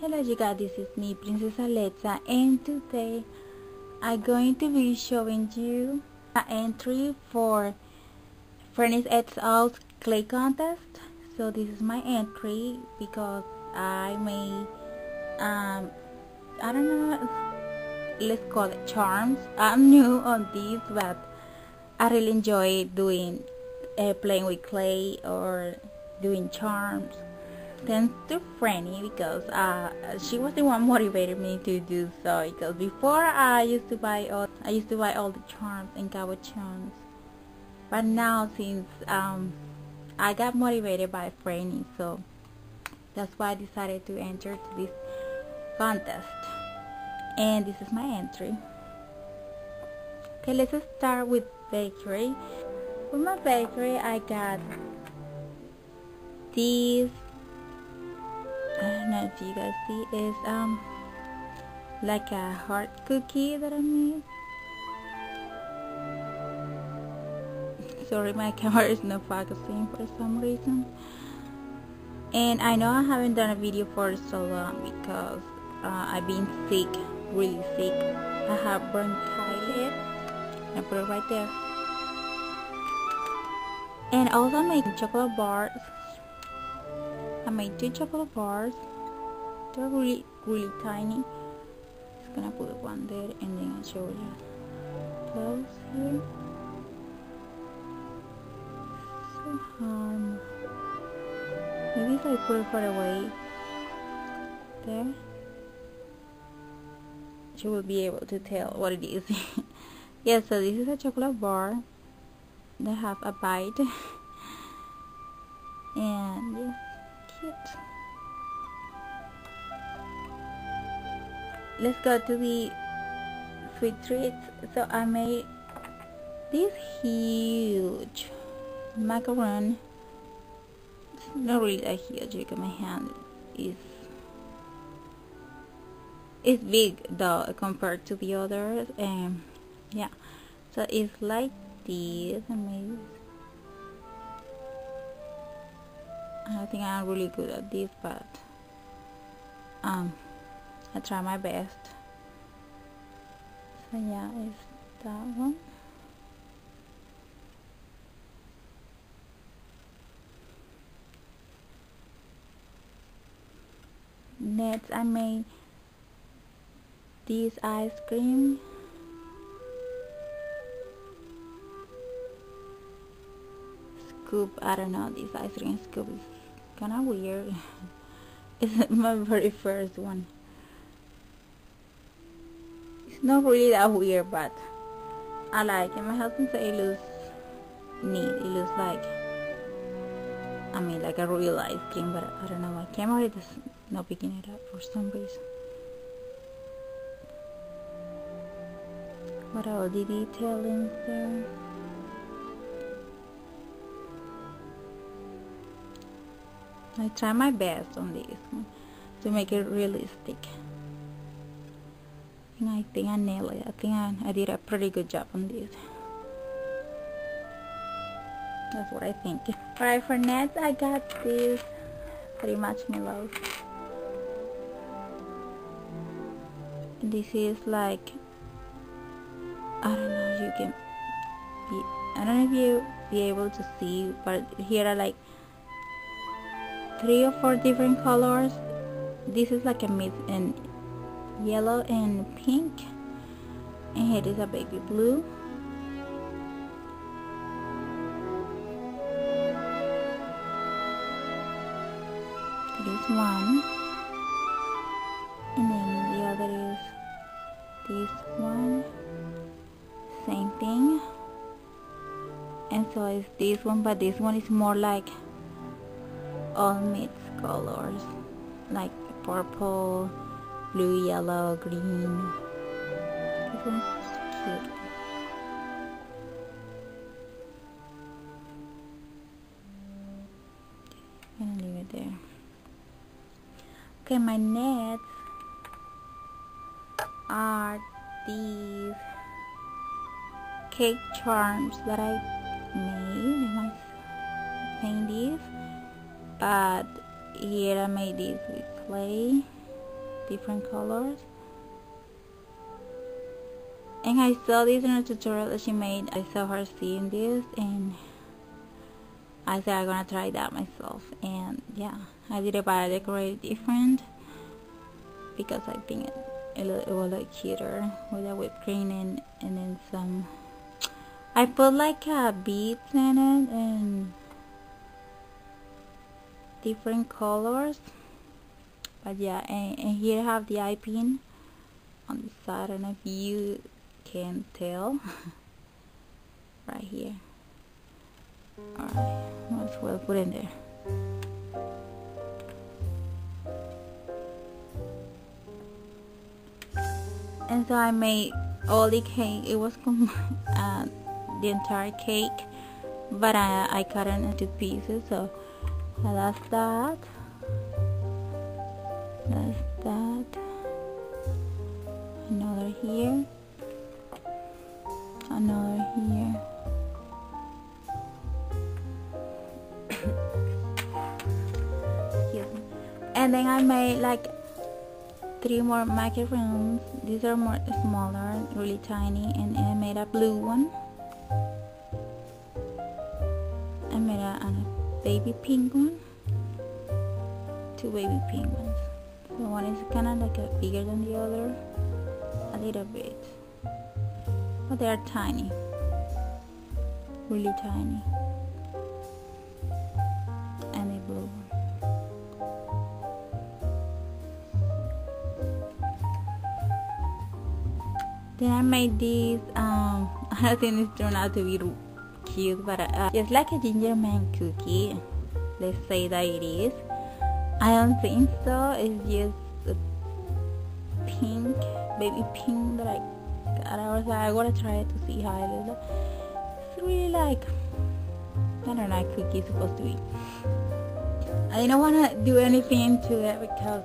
Hello you guys, this is me, Princess Alexa, and today I'm going to be showing you an entry for FurnaceXL's clay contest. So this is my entry because I made I don't know, let's call it charms. I'm new on this, but I really enjoy doing playing with clay or doing charms. Thanks to Franny, because she was the one motivated me to do so, because before I used to buy all the charms and cabochons, but now since I got motivated by Franny, so that's why I decided to enter this contest, and this is my entry. Okay, let's start with bakery. For my bakery I got these, I don't know if you guys see, is like a heart cookie that I made. Sorry, my camera is not focusing for some reason, and I know I haven't done a video for so long because I've been sick, really sick. I have bronchitis. I put it right there. And also I made chocolate bars. I made two chocolate bars. They're really tiny. Just gonna put one there and then I'll show you those here. So maybe if I put it far away there, you will be able to tell what it is. Yeah, so this is a chocolate bar. They have a bite. And yeah. Let's go to the sweet treats. So I made this huge macaron. It's not really that huge because my hand is big though compared to the others, and yeah, so it's like this. I made, I think I'm really good at this, but I try my best. So yeah, it's that one. Next I made this ice cream. Scoop, I don't know, this ice cream scoop is kind of weird. It's my very first one. It's not really that weird, but I like it. My husband said it looks neat. It looks like, I mean, like a real ice cream, but I don't know, my camera is not picking it up for some reason. What all the detailing there? I try my best on this one to make it realistic, and I think I nailed it. I think I did a pretty good job on this. That's what I think. Alright, for next I got this pretty much mellow. This is like, I don't know if you can be, I don't know if you be able to see, but here are like 3 or 4 different colors. This is like a mix in yellow and pink, and here is a baby blue. This one, and then the other is this one, same thing, and so is this one, but this one is more like all mixed colors, like purple, blue, yellow, green. This one's cute. I'm gonna leave it there. Okay, my next are these cake charms that I made. I paint these, but here I made it with clay, different colors, and I saw this in a tutorial that she made. I saw her seeing this and I said I'm gonna try that myself, and yeah, I did it, but I decorated different because I think it will look cuter with a whipped cream and then some. I put like a beads in it and different colors, but yeah, and here I have the eye pin on the side. I don't know if you can tell right here. Alright, might as well put it in there. And so I made all the cake. It was the entire cake, but I cut it into pieces. So that's that. That's that. Another here. Another here. Excuse me. And then I made like 3 more macaroons. These are more smaller, really tiny, and I made a blue one. I made a baby pink one, 2 baby pink ones. So one is kind of like a bigger than the other, a little bit, but they are tiny, really tiny. Then I made this, I think it turned out to be cute, but it's like a gingerman cookie, let's say that it is. I don't think so, it's just a pink, baby pink that I gotta try it to see how it is. It's really like, I don't know how cookie is supposed to be. I didn't want to do anything to it because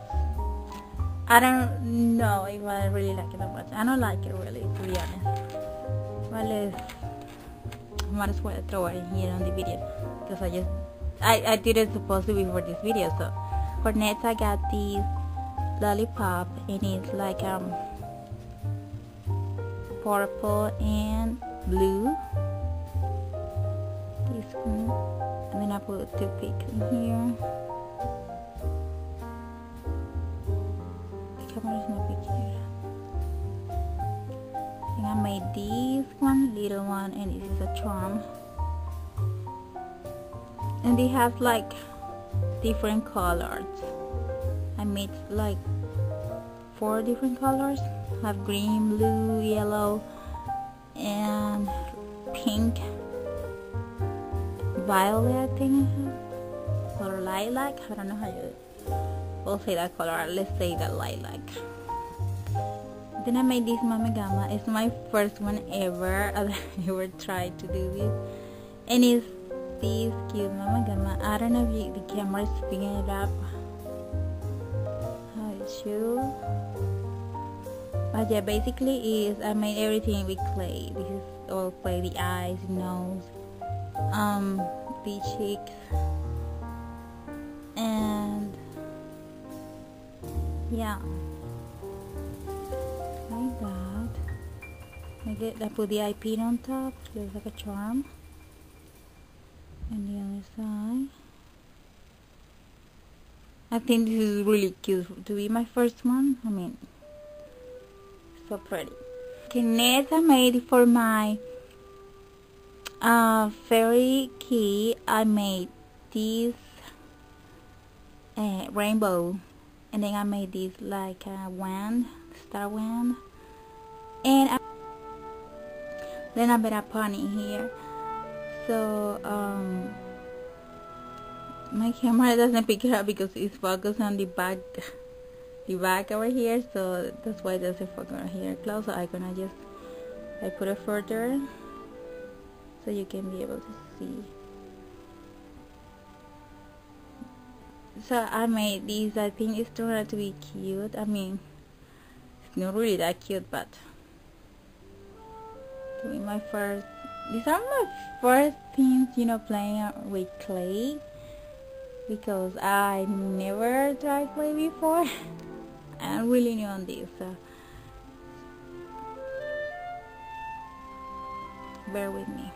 I don't know if I really like it that much. I don't like it really, to be honest. Well, I might as well throw it in here on the video because I didn't supposed to be for this video. So for next I got this lollipop, and it's like purple and blue. This one, and then I put 2 pigs in here. And I made this one little one, and this is a charm, and it has like different colors. I made like 4 different colors. I have green, blue, yellow, and pink, violet I think I have, or lilac, I don't know how you we'll say that color, let's say that lilac. Then I made this Mamegoma. It's my first one ever I ever tried to do this, and it's this cute Mamegoma. I don't know if the camera is picking it up how it should, but yeah, basically is I made everything with clay. This is all clay, the eyes, nose, the cheeks, and yeah, like that. I put the eye pin on top, so it's like a charm. And the other side. I think this is really cute to be my first one. I mean, so pretty. Okay, next I made for my Fairy Kei. I made this rainbow. And then I made this like a wand, star wand, and then I made a pony here. So my camera doesn't pick it up because it's focused on the back over here, so that's why it doesn't focus over here close. So I'm gonna just I put it further so you can be able to see. So I made these. I think it's turned out to be cute. I mean, it's not really that cute, but doing my first. These are my first things, you know, playing with clay. because I never tried play before. I'm really new on this, so bear with me.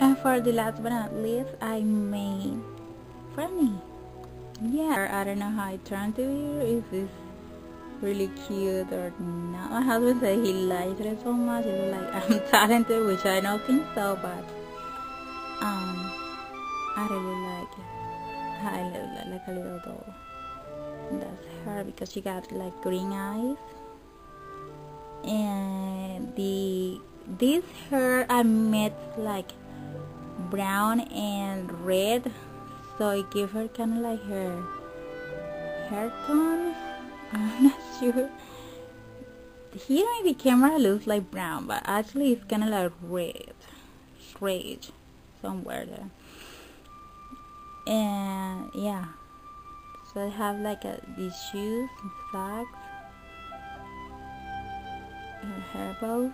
And for the last but not least, I made Franny. Yeah, I don't know how it turned to be, if it's really cute or not. My husband said he liked it so much. He was like, I'm talented, which I don't think so, but I really like it. I love like a little doll. That's her, because she got like green eyes. And this hair I made like brown and red, so it gives her kind of like her hair tone. I'm not sure. Here in the camera looks like brown, but actually it's kind of like red, straight somewhere there. And yeah, so I have like these shoes and socks and a hair bow.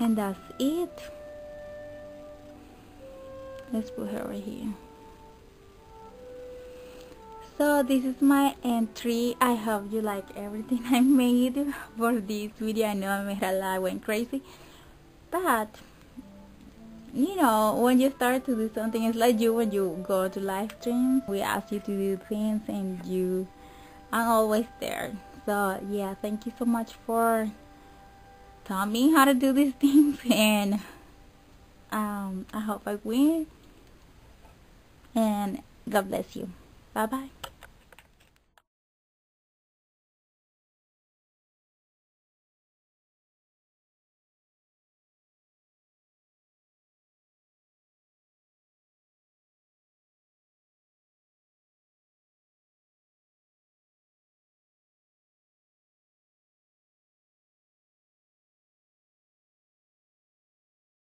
And that's it. Let's put her over here. So this is my entry. I hope you like everything I made for this video. I know I made a lot, went crazy, but you know, when you start to do something, it's like you when you go to live stream. We ask you to do things and you are always there. So yeah, thank you so much for taught me how to do these things, and I hope I win, and God bless you. Bye bye.